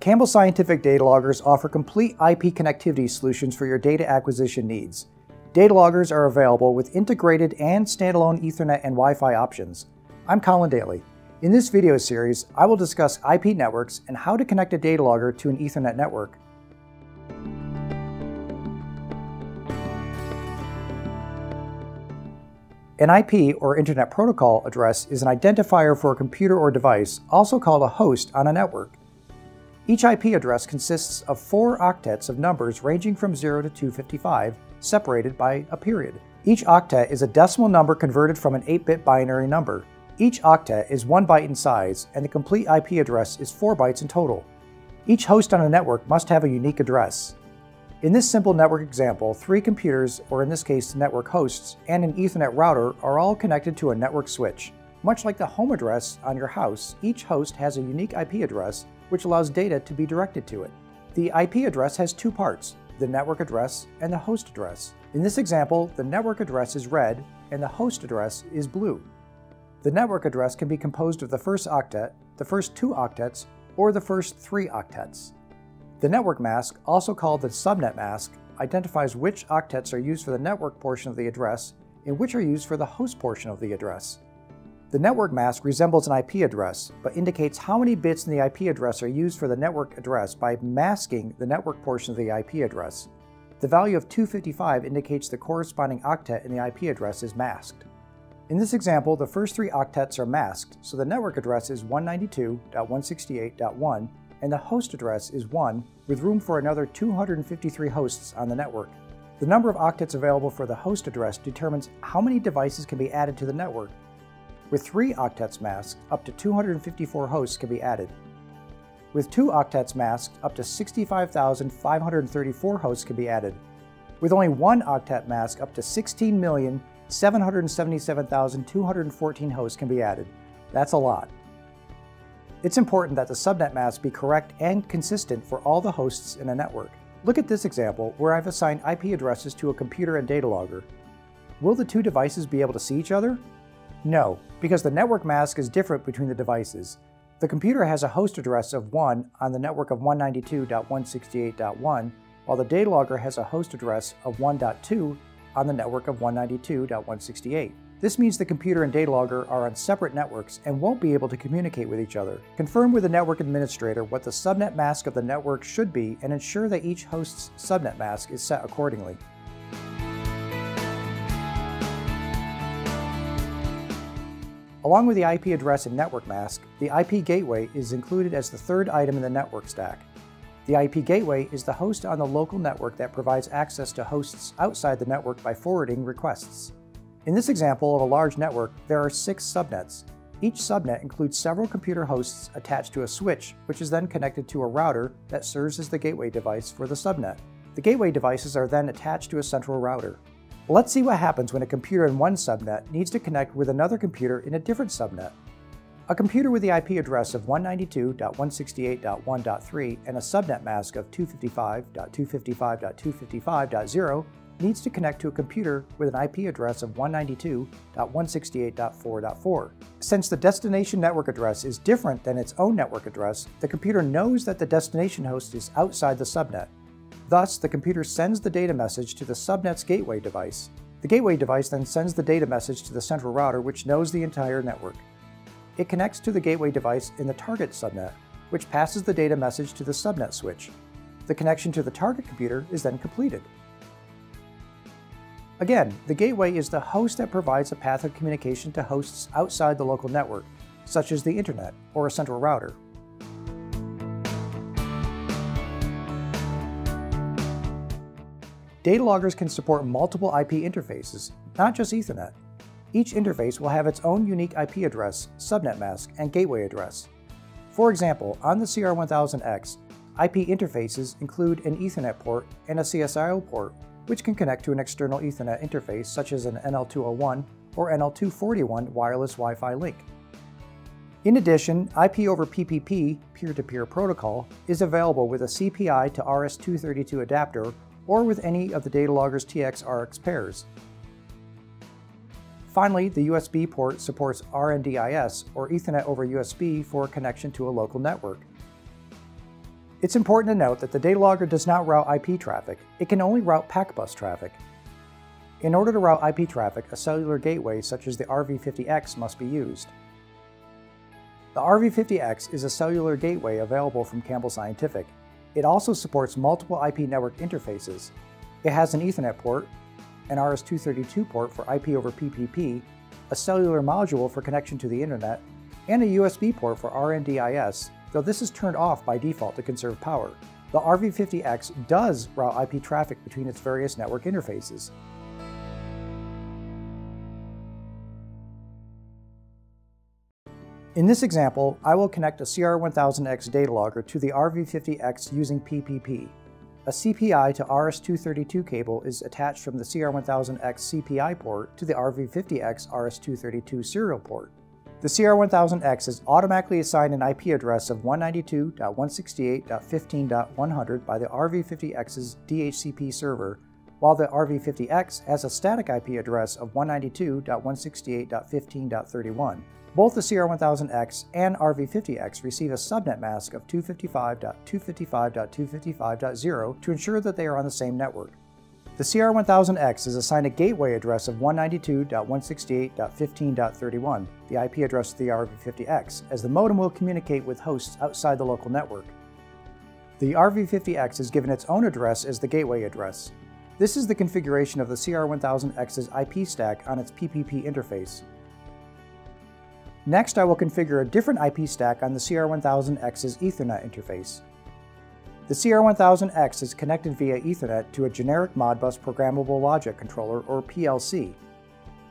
Campbell Scientific data loggers offer complete IP connectivity solutions for your data acquisition needs. Data loggers are available with integrated and standalone Ethernet and Wi-Fi options. I'm Collin Daly. In this video series, I will discuss IP networks and how to connect a data logger to an Ethernet network. An IP, or Internet Protocol address, is an identifier for a computer or device, also called a host on a network. Each IP address consists of 4 octets of numbers ranging from 0 to 255, separated by a period. Each octet is a decimal number converted from an 8-bit binary number. Each octet is 1 byte in size, and the complete IP address is 4 bytes in total. Each host on a network must have a unique address. In this simple network example, 3 computers, or in this case the network hosts, and an Ethernet router are all connected to a network switch. Much like the home address on your house, each host has a unique IP address which allows data to be directed to it. The IP address has 2 parts, the network address and the host address. In this example, the network address is red and the host address is blue. The network address can be composed of the first octet, the first 2 octets, or the first 3 octets. The network mask, also called the subnet mask, identifies which octets are used for the network portion of the address and which are used for the host portion of the address. The network mask resembles an IP address, but indicates how many bits in the IP address are used for the network address by masking the network portion of the IP address. The value of 255 indicates the corresponding octet in the IP address is masked. In this example, the first 3 octets are masked, so the network address is 192.168.1. and the host address is 1, with room for another 253 hosts on the network. The number of octets available for the host address determines how many devices can be added to the network. With 3 octets masked, up to 254 hosts can be added. With 2 octets masked, up to 65,534 hosts can be added. With only 1 octet mask, up to 16,777,214 hosts can be added. That's a lot. It's important that the subnet mask be correct and consistent for all the hosts in a network. Look at this example where I've assigned IP addresses to a computer and data logger. Will the 2 devices be able to see each other? No, because the network mask is different between the devices. The computer has a host address of 1 on the network of 192.168.1, while the data logger has a host address of 1.2 on the network of 192.168. This means the computer and data logger are on separate networks and won't be able to communicate with each other. Confirm with the network administrator what the subnet mask of the network should be and ensure that each host's subnet mask is set accordingly. Along with the IP address and network mask, the IP gateway is included as the 3rd item in the network stack. The IP gateway is the host on the local network that provides access to hosts outside the network by forwarding requests. In this example of a large network, there are 6 subnets. Each subnet includes several computer hosts attached to a switch, which is then connected to a router that serves as the gateway device for the subnet. The gateway devices are then attached to a central router. Let's see what happens when a computer in one subnet needs to connect with another computer in a different subnet. A computer with the IP address of 192.168.1.3 and a subnet mask of 255.255.255.0 needs to connect to a computer with an IP address of 192.168.4.4. Since the destination network address is different than its own network address, the computer knows that the destination host is outside the subnet. Thus, the computer sends the data message to the subnet's gateway device. The gateway device then sends the data message to the central router, which knows the entire network. It connects to the gateway device in the target subnet, which passes the data message to the subnet switch. The connection to the target computer is then completed. Again, the gateway is the host that provides a path of communication to hosts outside the local network, such as the internet or a central router. Data loggers can support multiple IP interfaces, not just Ethernet. Each interface will have its own unique IP address, subnet mask, and gateway address. For example, on the CR1000X, IP interfaces include an Ethernet port and a CSIO port, which can connect to an external Ethernet interface such as an NL201 or NL241 wireless Wi-Fi link. In addition, IP over PPP, peer-to-peer protocol, is available with a CPI to RS-232 adapter or with any of the data logger's TX-RX pairs. Finally, the USB port supports RNDIS or Ethernet over USB for connection to a local network. It's important to note that the data logger does not route IP traffic, it can only route PACBUS traffic. In order to route IP traffic, a cellular gateway such as the RV50X must be used. The RV50X is a cellular gateway available from Campbell Scientific. It also supports multiple IP network interfaces. It has an Ethernet port, an RS-232 port for IP over PPP, a cellular module for connection to the internet, and a USB port for RNDIS, though this is turned off by default to conserve power. The RV50X does route IP traffic between its various network interfaces. In this example, I will connect a CR1000X data logger to the RV50X using PPP. A CPI to RS-232 cable is attached from the CR1000X CPI port to the RV50X RS-232 serial port. The CR1000X is automatically assigned an IP address of 192.168.15.100 by the RV50X's DHCP server, while the RV50X has a static IP address of 192.168.15.31. Both the CR1000X and RV50X receive a subnet mask of 255.255.255.0 to ensure that they are on the same network. The CR1000X is assigned a gateway address of 192.168.15.31, the IP address of the RV50X, as the modem will communicate with hosts outside the local network. The RV50X is given its own address as the gateway address. This is the configuration of the CR1000X's IP stack on its PPP interface. Next, I will configure a different IP stack on the CR1000X's Ethernet interface. The CR1000X is connected via Ethernet to a generic Modbus Programmable Logic Controller, or PLC.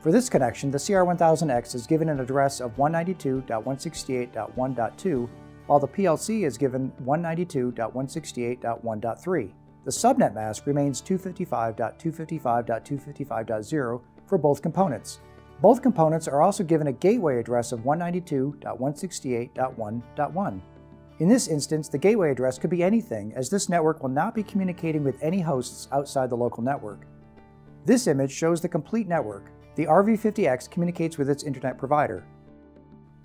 For this connection, the CR1000X is given an address of 192.168.1.2, while the PLC is given 192.168.1.3. The subnet mask remains 255.255.255.0 for both components. Both components are also given a gateway address of 192.168.1.1. In this instance, the gateway address could be anything, as this network will not be communicating with any hosts outside the local network. This image shows the complete network. The RV50X communicates with its internet provider.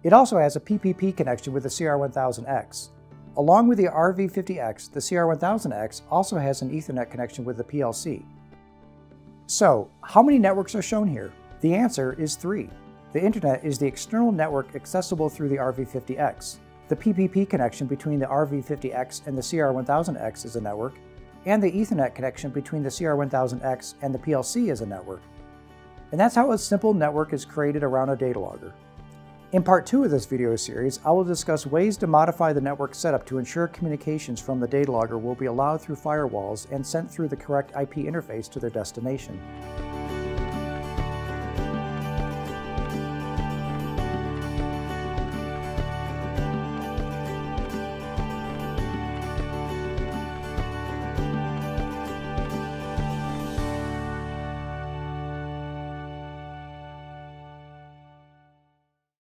It also has a PPP connection with the CR1000X. Along with the RV50X, the CR1000X also has an Ethernet connection with the PLC. So, how many networks are shown here? The answer is 3. The internet is the external network accessible through the RV50X. The PPP connection between the RV50X and the CR1000X is a network, and the Ethernet connection between the CR1000X and the PLC is a network. And that's how a simple network is created around a data logger. In part 2 of this video series, I will discuss ways to modify the network setup to ensure communications from the data logger will be allowed through firewalls and sent through the correct IP interface to their destination.